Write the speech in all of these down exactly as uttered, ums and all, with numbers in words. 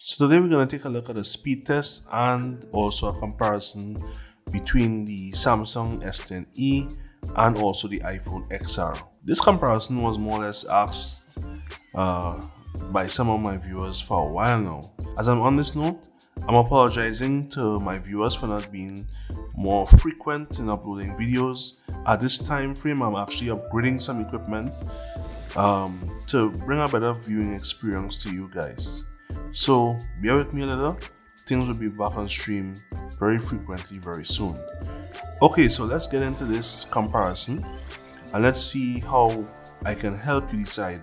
So today we're going to take a look at a speed test and also a comparison between the Samsung S ten e and also the iPhone X R. This comparison was more or less asked uh, by some of my viewers for a while now. As I'm on this note, I'm apologizing to my viewers for not being more frequent in uploading videos. At this time frame, I'm actually upgrading some equipment um, to bring a better viewing experience to you guys. So bear with me a little, things will be back on stream very frequently very soon. Okay, so let's get into this comparison and let's see how I can help you decide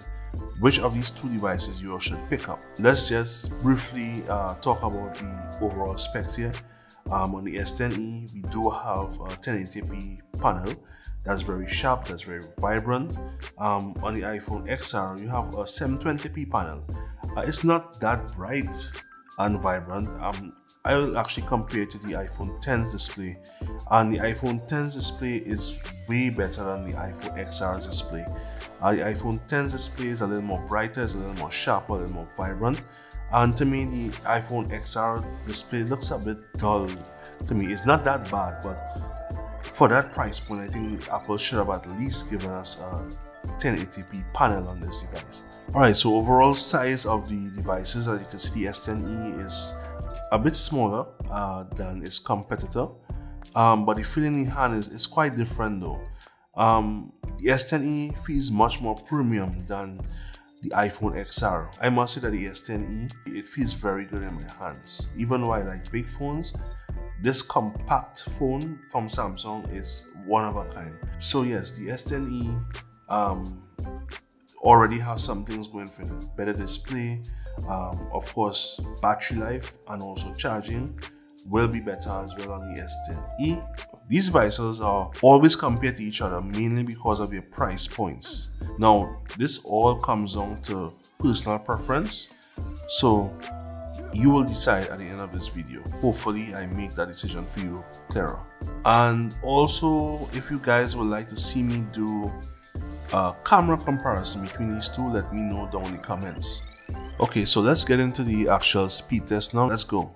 which of these two devices you should pick up. Let's just briefly uh, talk about the overall specs here. Um, on the S ten e, we do have a ten eighty p panel that's very sharp, that's very vibrant. Um, on the iPhone X R, you have a seven twenty p panel. Uh, it's not that bright and vibrant. Um, I will actually compare it to the iPhone X's display, and the iPhone X's display is way better than the iPhone X R's display. Uh, the iPhone X's display is a little more brighter, it's a little more sharper, a little more vibrant. And to me, the iPhone X R display looks a bit dull to me. It's not that bad, but for that price point, I think Apple should have at least given us a ten eighty p panel on this device. Alright, so overall size of the devices, as you can see, the S ten e is a bit smaller uh, than its competitor, um, but the feeling in hand is, is quite different though. Um, the S ten e feels much more premium than the iPhone X R. I must say that the S ten e, it feels very good in my hands. Even though I like big phones, this compact phone from Samsung is one of a kind. So yes, the S ten e um, already has some things going for it. Better display, um, of course battery life and also charging will be better as well on the S ten e. These devices are always compared to each other mainly because of their price points. Now, this all comes down to personal preference, so you will decide at the end of this video. Hopefully, I make that decision for you clearer. And also, if you guys would like to see me do a camera comparison between these two, let me know down in the comments. Okay, so let's get into the actual speed test now. Let's go.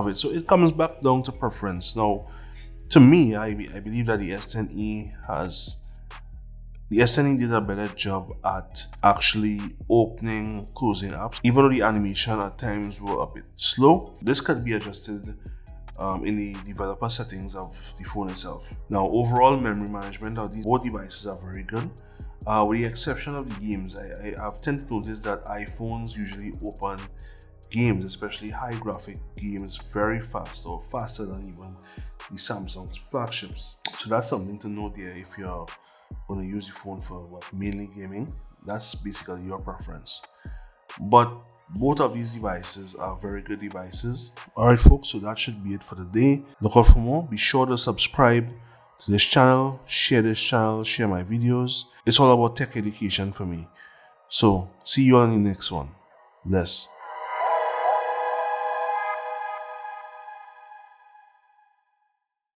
have it. So it comes back down to preference. Now, to me, I, I believe that the S ten e has the S ten e did a better job at actually opening, closing apps, even though the animation at times were a bit slow. This could be adjusted um, in the developer settings of the phone itself. Now, overall memory management of these both devices are very good. Uh, with the exception of the games, I, I, I've tend to notice that iPhones usually open games, especially high graphic games, very fast, or faster than even the Samsung's flagships. So that's something to note there if you're going to use the phone for what, mainly gaming. That's basically your preference. But both of these devices are very good devices. Alright folks, so that should be it for the day. Look out for more. Be sure to subscribe to this channel, share this channel, share my videos. It's all about tech education for me. So see you on the next one. Bless.